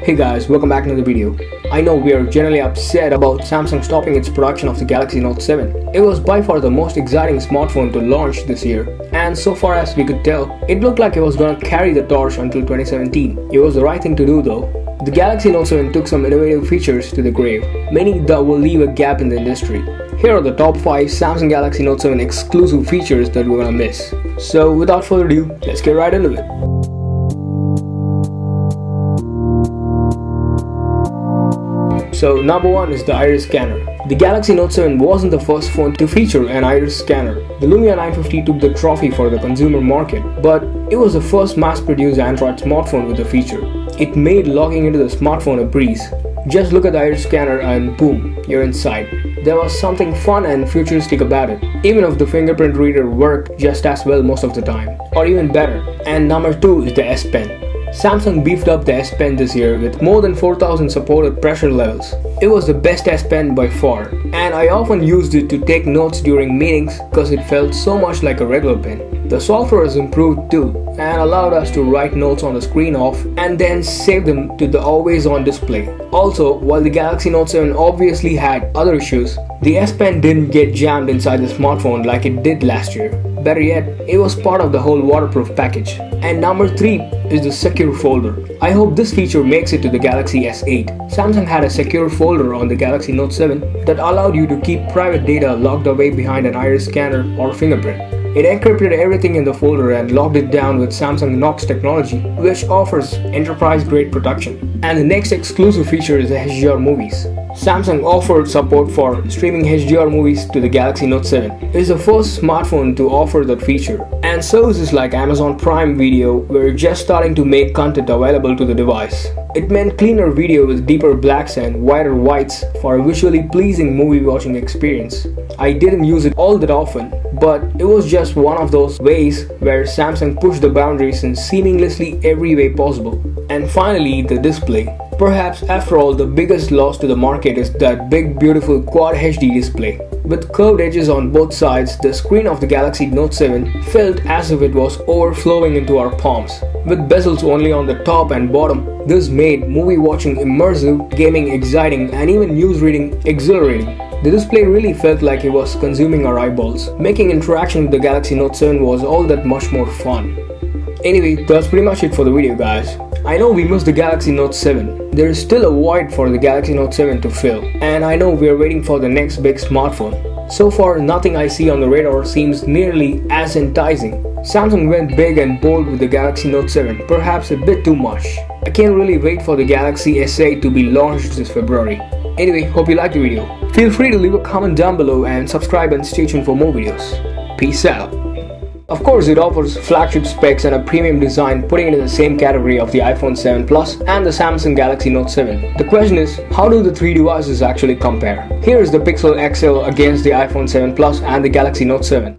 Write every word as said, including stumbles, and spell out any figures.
Hey guys, welcome back to another video. I know we are generally upset about Samsung stopping its production of the Galaxy Note seven. It was by far the most exciting smartphone to launch this year, and so far as we could tell, it looked like it was gonna carry the torch until twenty seventeen. It was the right thing to do though. The Galaxy Note seven took some innovative features to the grave, many that will leave a gap in the industry. Here are the top five Samsung Galaxy Note seven exclusive features that we're gonna miss. So without further ado, let's get right into it. So number one is the Iris Scanner. The Galaxy Note seven wasn't the first phone to feature an Iris Scanner. The Lumia nine fifty took the trophy for the consumer market, but it was the first mass-produced Android smartphone with the feature. It made logging into the smartphone a breeze. Just look at the Iris Scanner and boom, you're inside. There was something fun and futuristic about it, even if the fingerprint reader worked just as well most of the time, or even better. And number two is the S Pen. Samsung beefed up the S Pen this year with more than four thousand supported pressure levels. It was the best S Pen by far, and I often used it to take notes during meetings because it felt so much like a regular pen. The software has improved too and allowed us to write notes on the screen off and then save them to the always-on display. Also, while the Galaxy Note seven obviously had other issues, the S Pen didn't get jammed inside the smartphone like it did last year. Better yet, it was part of the whole waterproof package. And number three is the Secure Folder. I hope this feature makes it to the Galaxy S eight. Samsung had a secure folder on the Galaxy Note seven that allowed you to keep private data locked away behind an iris scanner or fingerprint. It encrypted everything in the folder and locked it down with Samsung Knox technology, which offers enterprise-grade protection. And the next exclusive feature is the H D R movies. Samsung offered support for streaming H D R movies to the Galaxy Note seven. It is the first smartphone to offer that feature, and services like Amazon Prime Video were just starting to make content available to the device. It meant cleaner video with deeper blacks and wider whites for a visually pleasing movie watching experience. I didn't use it all that often, but it was just one of those ways where Samsung pushed the boundaries in seamlessly every way possible. And finally, the display. Perhaps after all, the biggest loss to the market is that big beautiful Quad H D display. With curved edges on both sides, the screen of the Galaxy Note seven felt as if it was overflowing into our palms. With bezels only on the top and bottom, this made movie watching immersive, gaming exciting, and even news reading exhilarating. The display really felt like it was consuming our eyeballs. Making interaction with the Galaxy Note seven was all that much more fun. Anyway, that's pretty much it for the video guys. I know we missed the Galaxy Note seven. There is still a void for the Galaxy Note seven to fill, and I know we are waiting for the next big smartphone. So far, nothing I see on the radar seems nearly as enticing. Samsung went big and bold with the Galaxy Note seven, perhaps a bit too much. I can't really wait for the Galaxy S eight to be launched this February. Anyway, hope you liked the video. Feel free to leave a comment down below and subscribe and stay tuned for more videos. Peace out. Of course, it offers flagship specs and a premium design, putting it in the same category of the iPhone seven Plus and the Samsung Galaxy Note seven. The question is, how do the three devices actually compare? Here is the Pixel X L against the iPhone seven Plus and the Galaxy Note seven.